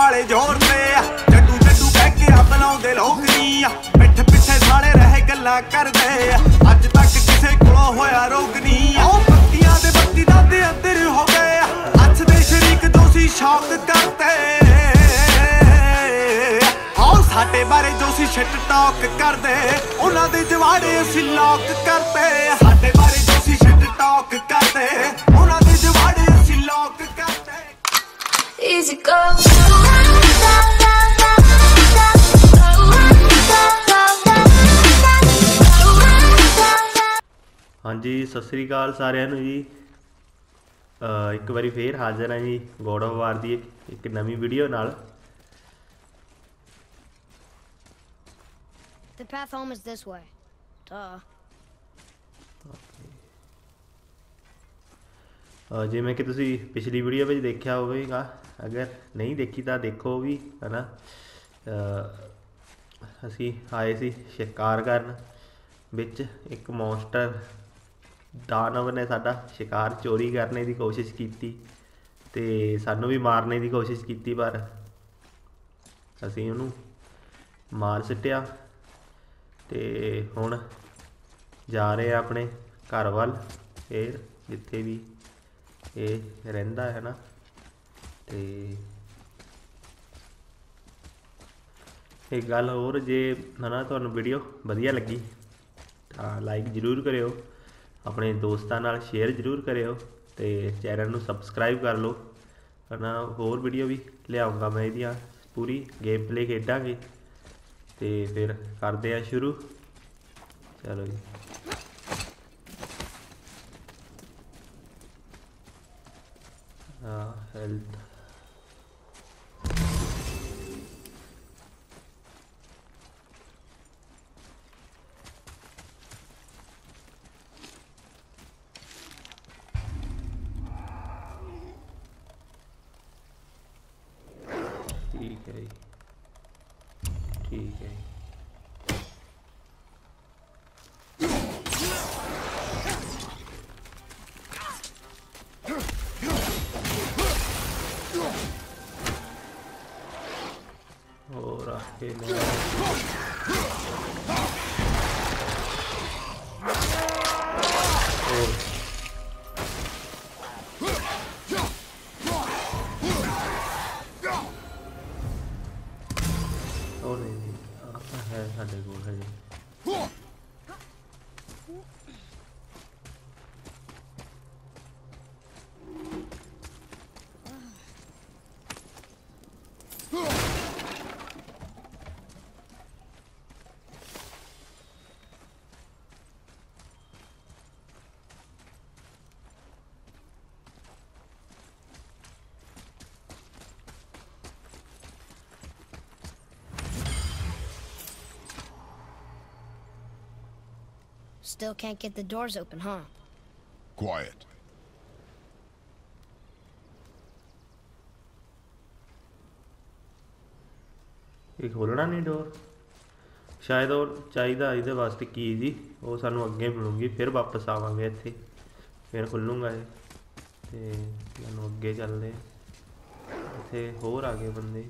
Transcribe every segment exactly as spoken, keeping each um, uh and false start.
वाले जोर पे जड्डू जड्डू बह के अपनाउंदे लोक नी पिठ पिछे सारे रह गल्ला करदे अज तक किसे कोलो होया रोग नी ओ पत्तियां दे बत्ती दा दे अंदर हो गए अच दे शरीक दोसी शौक करते आओ साडे बारे जोसी शिट टॉक करदे उन्हां दे जवाड़े असी लॉक करते साडे बारे जोसी शिट टॉक करदे उन्हां दे जवाड़े असी लॉक करते Easy go. हाँ जी, सत श्री अकाल सारियां नूं जी। एक बारी फिर हाजिर है जी गॉड ऑफ वार की एक नवी वीडियो नाल। The path home is this way. Duh. जिमें कि तुसी पिछली वीडियो में देखा होगा, अगर नहीं देखी तो देखो भी, है ना। असी आए सी शिकार करन, विच एक मॉन्स्टर दानव ने साडा शिकार चोरी करने की कोशिश की ते सानू भी मारने की कोशिश की, पर असी उन्हूं मार सटिया। ते हुण जा रहे अपने घर वल, फिर जिथे भी ये रहिंदा है ना। ते एक गल होर, जे है ना तुहानूं वीडियो वधिया लगी तो लाइक जरूर करियो, अपने दोस्तां नाल शेयर जरूर करियो ते चैनल नूं सबसक्राइब कर लो, है ना। होर वीडियो भी लियाऊंगा मैं, इहदी पूरी गेम प्ले खेडांगे ते फिर करदे आ शुरू। चलो जी, हेल्थ ठीक है, ठीक है। Okay, no. Oh. Oh, नहीं नहीं, आता है साढ़े को है। Still can't get the doors open, huh? Quiet. एक खोलना नहीं डोर, शायद और चाहिए इहदे वास्ते की जी, वो सानू अगे मिलूगी, फिर वापस आवांगे इत्थे, फिर खुलूंगा ये ते सानू अगे चलदे। इत्थे होर आ गए बंदे।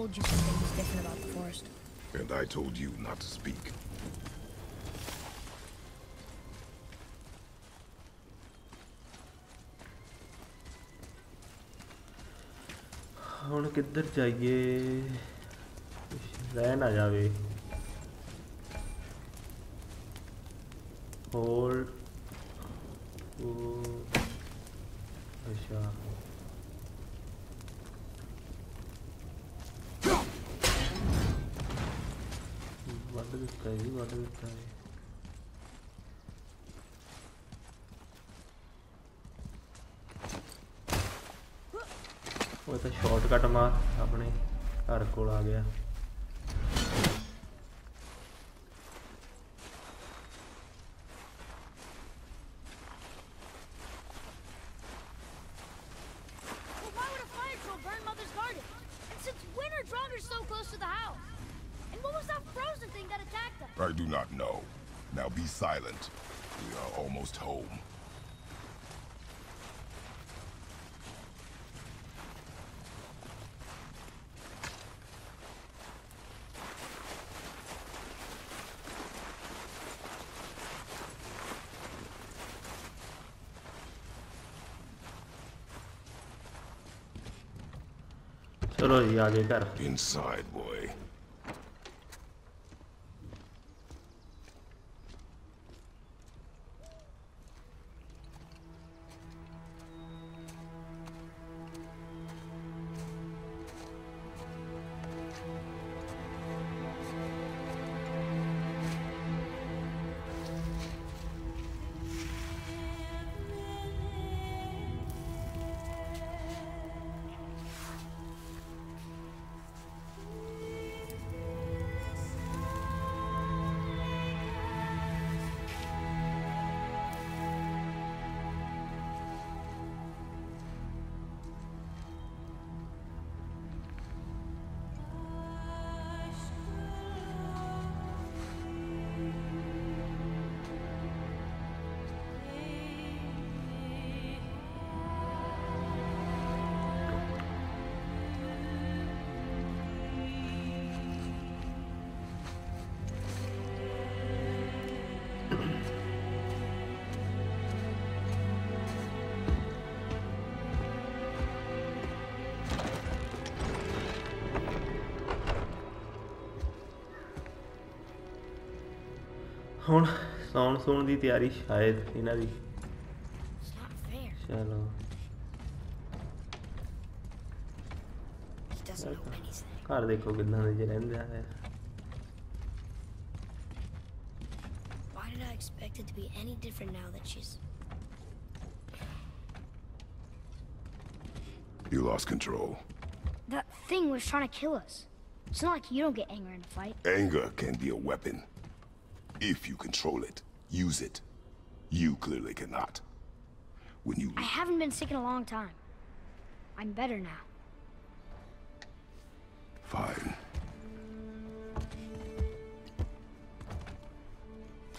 told you something was different about the forest. And I told you not to speak. हम किधर जाइए, रह ना जावे। होल्ड अच्छा वाटर दिखता है, वाटर दिखता है। वो तो शॉर्टकट मार अपने घर को आ गया। I do not know. Now be silent. We are almost home. चलो जी आगे कर। Inside, boy. ਹੁਣ ਸੌਣ ਸੌਣ ਦੀ ਤਿਆਰੀ ਸ਼ਾਇਦ ਇਹਨਾਂ ਦੀ। ਚਲੋ ਘਰ ਦੇਖੋ ਕਿੰਨਾ ਦੇ ਰਹਿੰਦੇ ਆ ਫਿਰ। Why did I expect it to be any different now that she's You lost control. That thing was trying to kill us. It's not like you don't get anger in a fight. Anger can be a weapon. If you control it, use it. You clearly cannot. When you... I haven't been sick in a long time. I'm better now. Fine.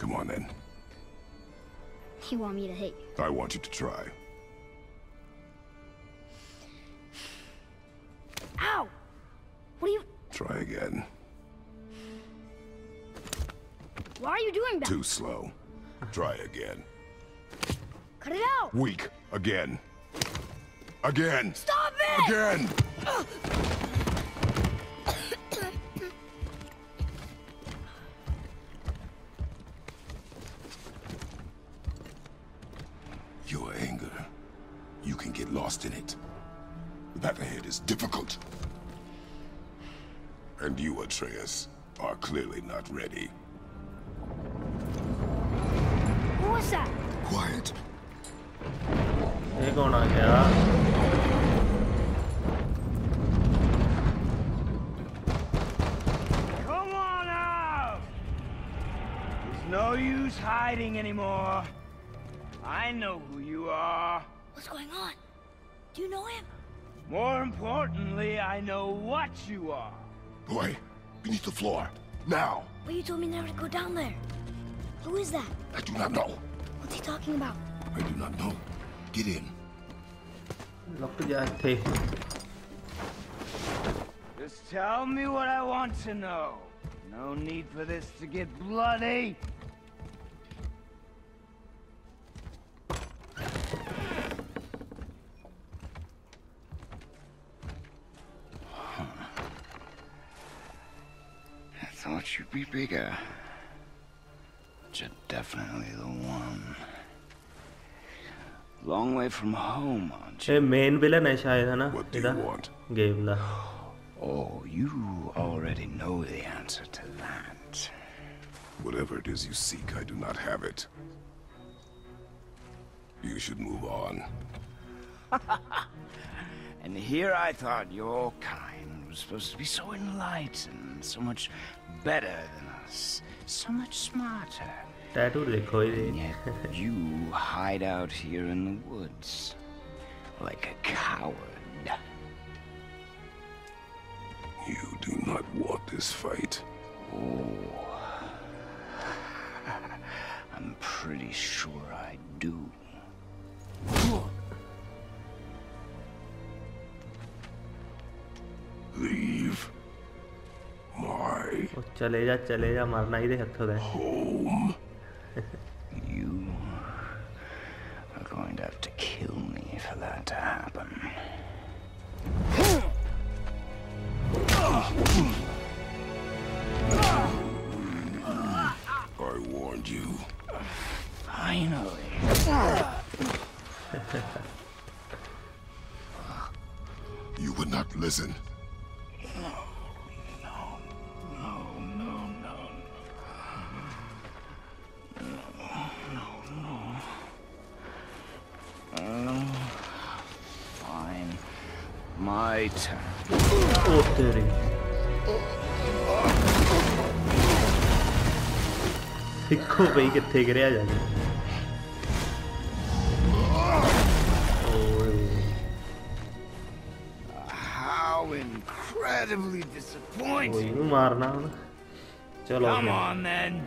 Come on then. You want me to hate you? I want you to try. Ow! What are you... Try again. Why are you doing that? Too slow. Try again. Cut it out! Weak. Again. Again! Stop it! Again! Your anger. You can get lost in it. That ahead is difficult. And you, Atreus, are clearly not ready. Quiet. Hey, go on here. Come on out! There's no use hiding anymore. I know who you are. What's going on? Do you know him? More importantly, I know what you are. Boy, beneath the floor. Now! But you told me never to go down there. Who is that? I do not know. What's he talking about? I do not know. Get in. Just tell me what I want to know. No need for this to get bloody. I thought you'd be bigger. But you're definitely the one. Long way from home, aren't you? Hey, main villain is Shayana. What do you want? Game la. Oh, you already know the answer to that. Whatever it is you seek, I do not have it. You should move on. And here I thought your kind was supposed to be so enlightened, so much better than us, so much smarter. And yet you hide out here in the woods like a coward. You do not want this fight. Oh. I'm pretty sure I do. Leave my home. You are going to have to kill me for that to happen. I warned you. Finally. You would not listen. No, no, no, no, no, no, no, no. Oh, fine. My turn. Oh, dirty. देखो भाई कितने गिरे जाने How incredibly disappointing. वो मारना है ना चलो Come on then.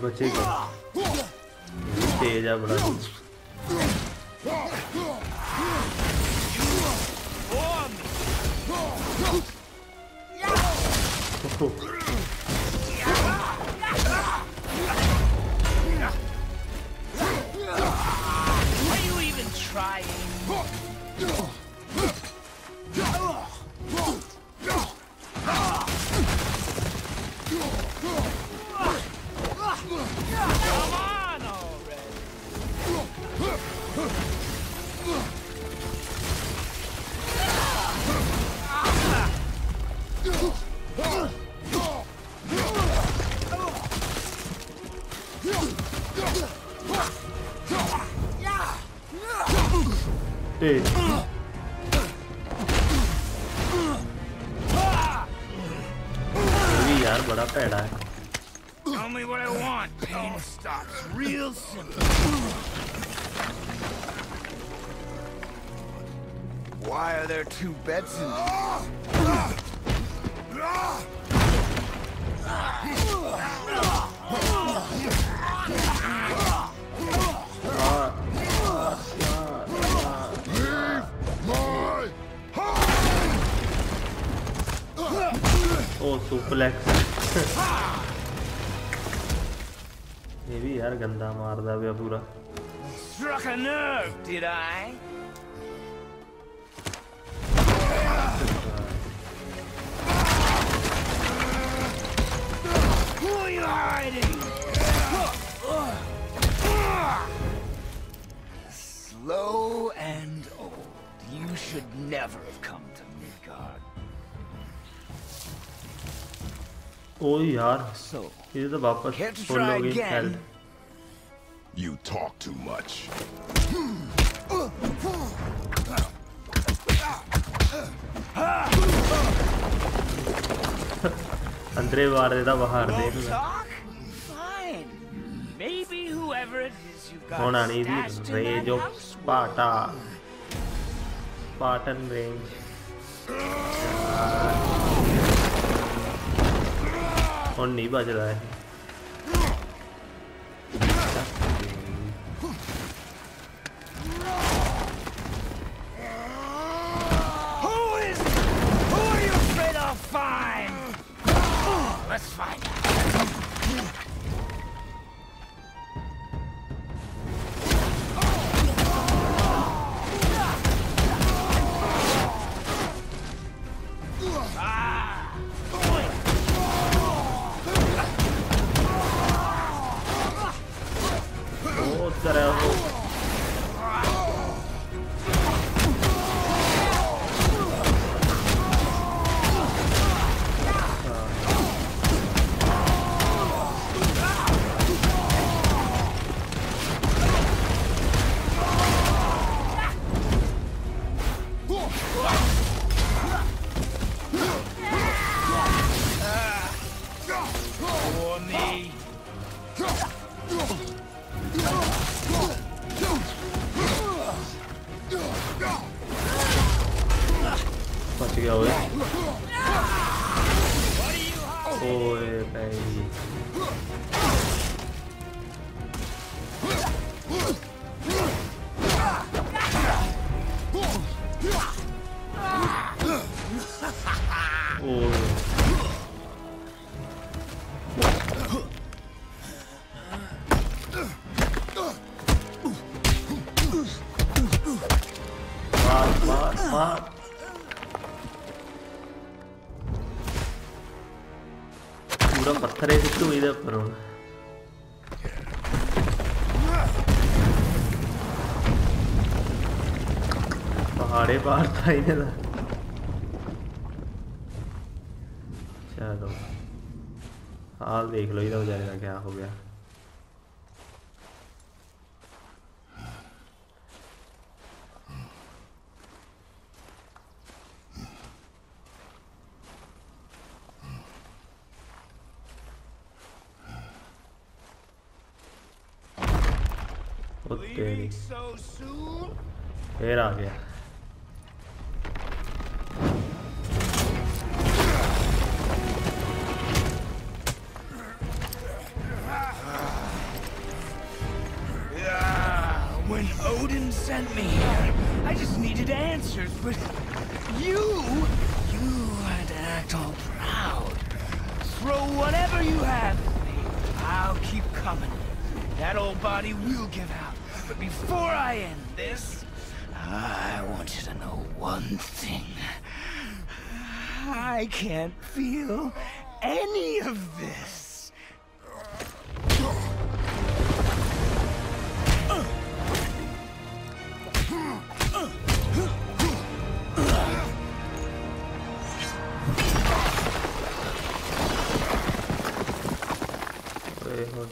बचेगा तेज है बड़ा Two bets in oh, suplex. ये भी यार गंदा मार दा भैया पूरा. Struck a nerve, did I? Slow and old, you should never have come to Midgard. Oh, yaar. So, here's the vapas. Here to try again. You talk too much. Andre Varela bahar dekh. Fine. Maybe whoever होना नहीं भी range of Sparta, Spartan range. और नहीं बज रहा है। पहाड़े बाहर था ही ना। चलो हाल देख लो, इधर बेचारे का क्या हो गया। फिर आ गया When Odin sent me here, I just needed answers, but you you had to act all proud. Throw whatever you have at me. I'll keep coming. That old body will give out. But before I end this, I want you to know one thing. I can't feel any of this. Wait, hold on.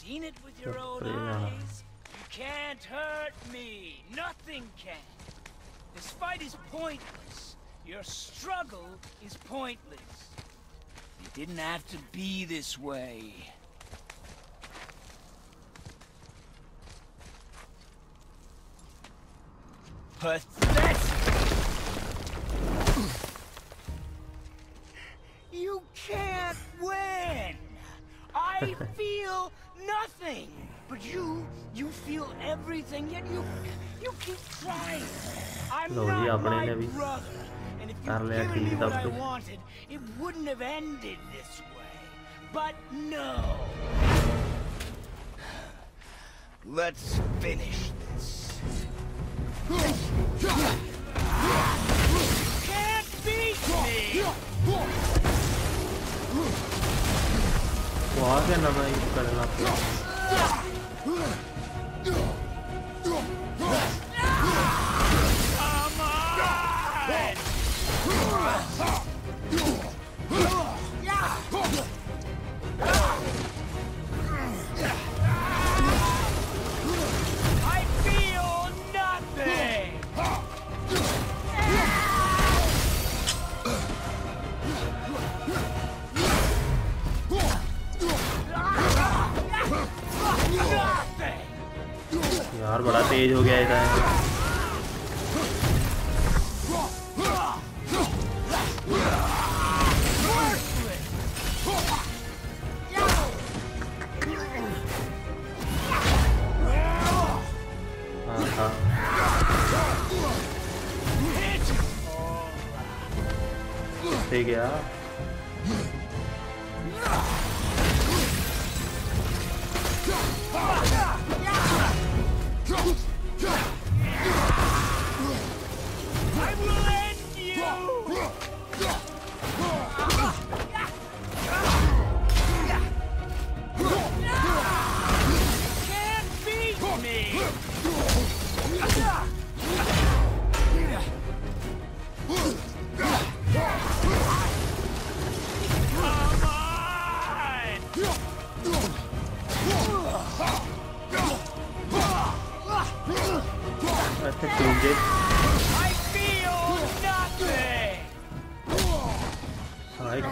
Seen it with your own eyes. You can't hurt me. Nothing can. This fight is pointless. Your struggle is pointless. It didn't have to be this way. Pathetic. You can't win. I feel nothing, but you, you feel everything, yet you, you keep trying. I'm not my brother, and if you'd given me what I wanted, it wouldn't have ended this way. But no. Let's finish this. You can't beat me. वहाँ से ना मैं करना यार बड़ा तेज हो गया इधर। ठीक है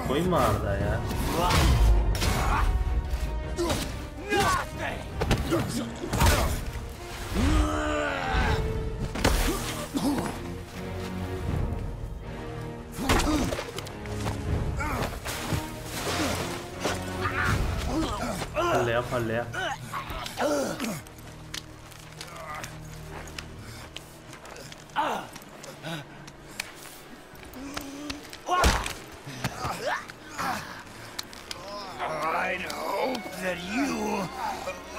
कोई मार रहा है यार। फल लिया फल लिया that you,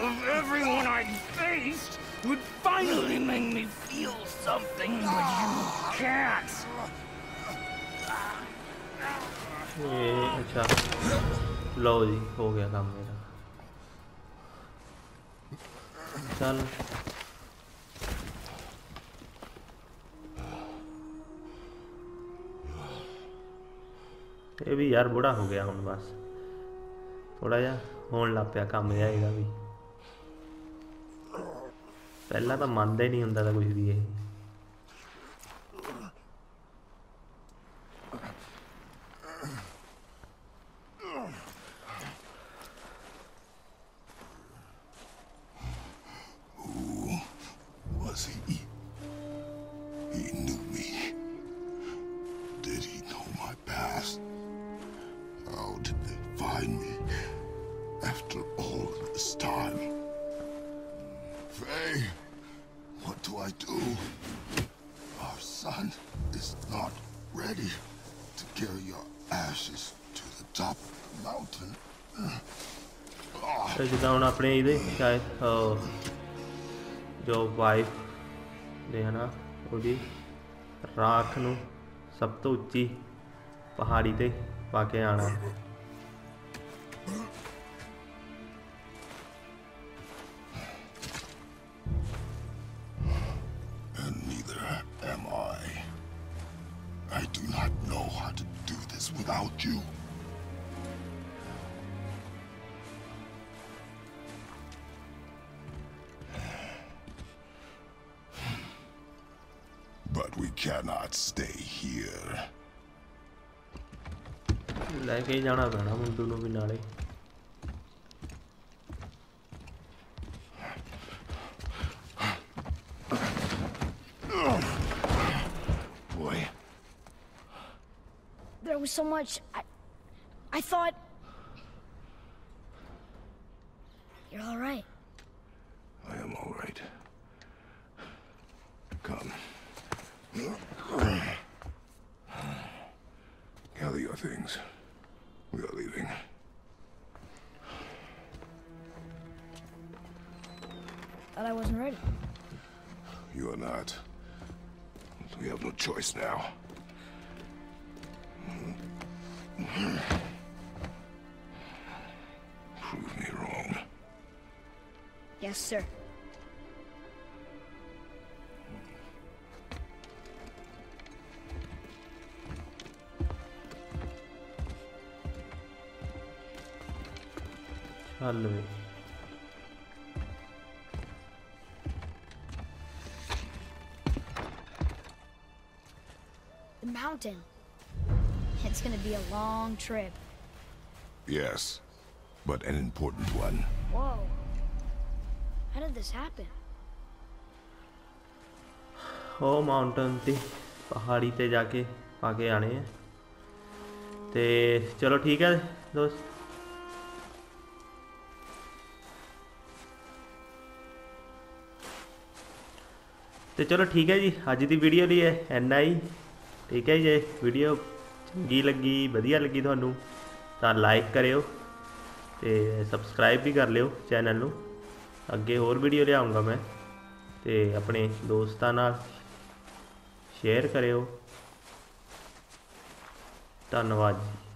of everyone I faced, would finally make me feel something, but you can't. ये अच्छा लो जी हो गया काम मेरा। चल ये भी यार बुरा हो गया हूँ बस थोड़ा जा होने लग पाया काम जाएगा भी। पहला तो मानता ही नहीं होता था कुछ भी। ये जिदा हम अपने ये शायद जो वाइफ ने है ना वो राख न सब तो उच्ची पहाड़ी ते पाके आना। cannot stay here. लेके ही जाना पड़ना मुंडू नो भी नाले। Boy. There was so much I, I thought you're all right. I am all right. Come. Gather your things. We are leaving. Thought I wasn't ready. You are not. We have no choice now. Prove me wrong. Yes, sir. Hello The mountain. It's going to be a long trip. Yes, but an important one. Whoa. How did this happen? ਉਹ mountain ਤੇ ਪਹਾੜੀ ਤੇ ਜਾ ਕੇ ਪਾ ਕੇ ਆਣੇ ਆ। ਤੇ ਚਲੋ ਠੀਕ ਹੈ ਦੋਸਤ। तो चलो ठीक है जी, अज की वीडियो ली है इन्ना ही। ठीक है जी, वीडियो चंगी लगी वधिया लगी थोनू तो लाइक करो तो सबसक्राइब भी कर लियो चैनल नू। अगे होर वीडियो लियाऊंगा मैं, तो अपने दोस्तों नाल शेयर करो। धन्यवाद जी।